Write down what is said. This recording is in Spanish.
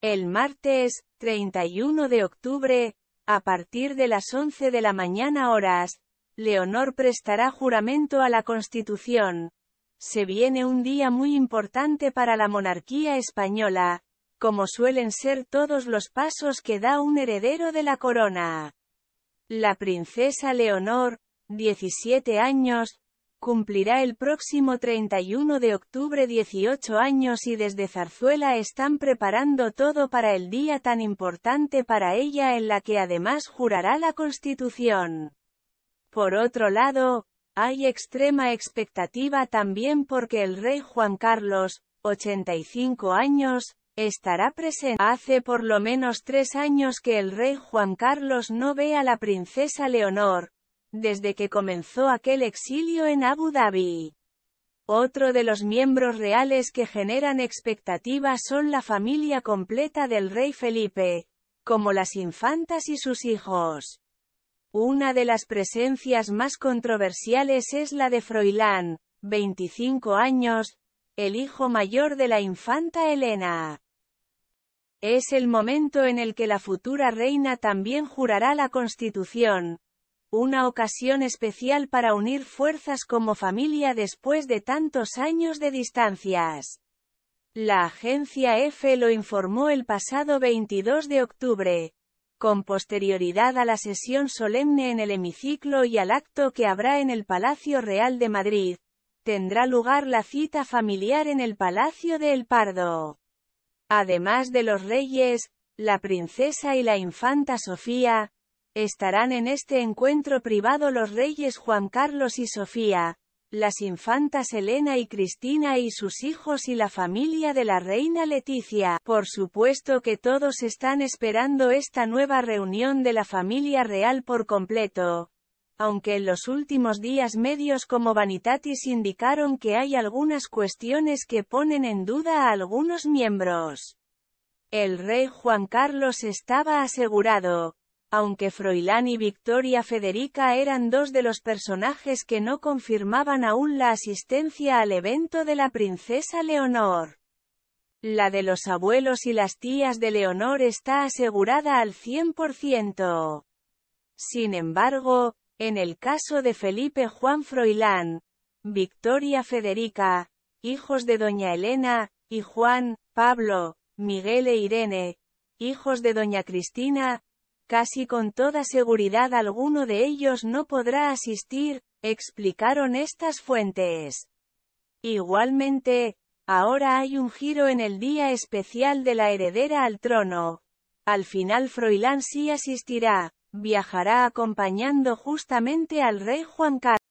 El martes, 31 de octubre, a partir de las 11 de la mañana horas, Leonor prestará juramento a la Constitución. Se viene un día muy importante para la monarquía española, como suelen ser todos los pasos que da un heredero de la corona. La princesa Leonor, 17 años, cumplirá el próximo 31 de octubre 18 años y desde Zarzuela están preparando todo para el día tan importante para ella en la que además jurará la Constitución. Por otro lado, hay extrema expectativa también porque el rey Juan Carlos, 85 años, estará presente. Hace por lo menos 3 años que el rey Juan Carlos no ve a la princesa Leonor, desde que comenzó aquel exilio en Abu Dhabi. Otro de los miembros reales que generan expectativas son la familia completa del rey Felipe, como las infantas y sus hijos. Una de las presencias más controversiales es la de Froilán, 25 años, el hijo mayor de la infanta Elena. Es el momento en el que la futura reina también jurará la Constitución, una ocasión especial para unir fuerzas como familia después de tantos años de distancias. La agencia EFE lo informó el pasado 22 de octubre, con posterioridad a la sesión solemne en el hemiciclo y al acto que habrá en el Palacio Real de Madrid. Tendrá lugar la cita familiar en el Palacio de El Pardo. Además de los reyes, la princesa y la infanta Sofía, estarán en este encuentro privado los reyes Juan Carlos y Sofía, las infantas Elena y Cristina y sus hijos y la familia de la reina Letizia. Por supuesto que todos están esperando esta nueva reunión de la familia real por completo, aunque en los últimos días medios como Vanitatis indicaron que hay algunas cuestiones que ponen en duda a algunos miembros. El rey Juan Carlos estaba asegurado, aunque Froilán y Victoria Federica eran dos de los personajes que no confirmaban aún la asistencia al evento de la princesa Leonor. La de los abuelos y las tías de Leonor está asegurada al 100%. Sin embargo, en el caso de Felipe Juan Froilán, Victoria Federica, hijos de doña Elena, y Juan, Pablo, Miguel e Irene, hijos de doña Cristina, casi con toda seguridad alguno de ellos no podrá asistir, explicaron estas fuentes. Igualmente, ahora hay un giro en el día especial de la heredera al trono. Al final Froilán sí asistirá, viajará acompañando justamente al rey Juan Carlos.